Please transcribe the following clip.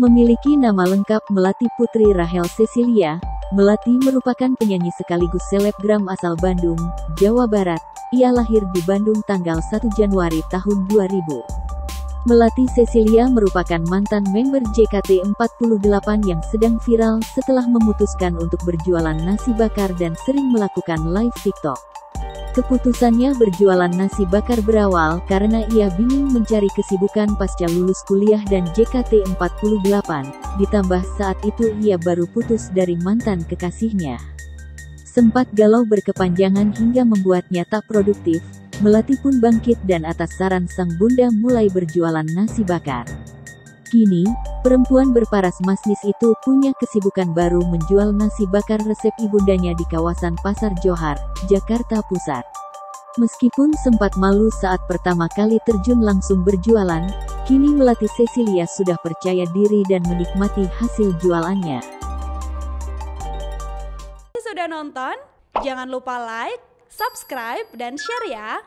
Memiliki nama lengkap Melati Putri Rahel Sesilia, Melati merupakan penyanyi sekaligus selebgram asal Bandung, Jawa Barat. Ia lahir di Bandung tanggal 1 Januari tahun 2000. Melati Sesilia merupakan mantan member JKT48 yang sedang viral setelah memutuskan untuk berjualan nasi bakar dan sering melakukan live TikTok. Keputusannya berjualan nasi bakar berawal karena ia bingung mencari kesibukan pasca lulus kuliah dan JKT48, ditambah saat itu ia baru putus dari mantan kekasihnya. Sempat galau berkepanjangan hingga membuatnya tak produktif, Melati pun bangkit dan atas saran sang bunda mulai berjualan nasi bakar. Kini, perempuan berparas masnis itu punya kesibukan baru menjual nasi bakar resep ibundanya di kawasan Pasar Johar, Jakarta Pusat. Meskipun sempat malu saat pertama kali terjun langsung berjualan, kini Melati Sesilia sudah percaya diri dan menikmati hasil jualannya. Sudah nonton? Jangan lupa like, subscribe, dan share ya!